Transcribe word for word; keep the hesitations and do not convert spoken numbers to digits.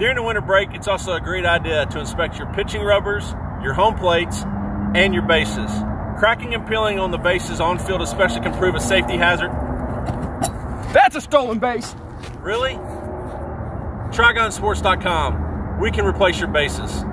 During the winter break, it's also a great idea to inspect your pitching rubbers, your home plates, and your bases. Cracking and peeling on the bases on field especially can prove a safety hazard. That's a stolen base. Really? Trigon sports dot com. We can replace your bases.